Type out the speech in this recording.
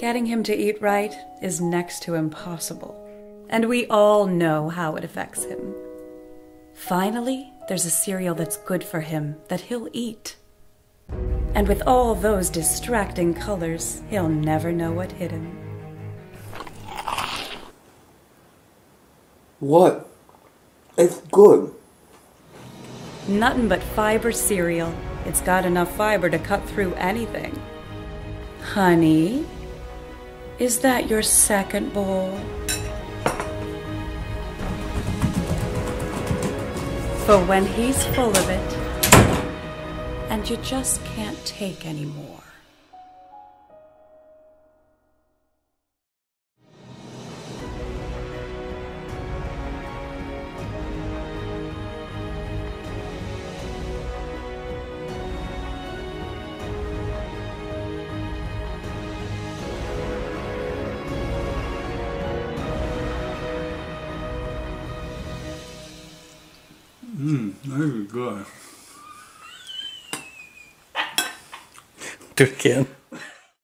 Getting him to eat right is next to impossible, and we all know how it affects him. Finally, there's a cereal that's good for him that he'll eat. And with all those distracting colors, he'll never know what hit him. What? It's good. Nutt'n Butt Fiber cereal. It's got enough fiber to cut through anything. Honey, is that your second bowl? For when he's full of it, and you just can't take any more. That was good. Do it again.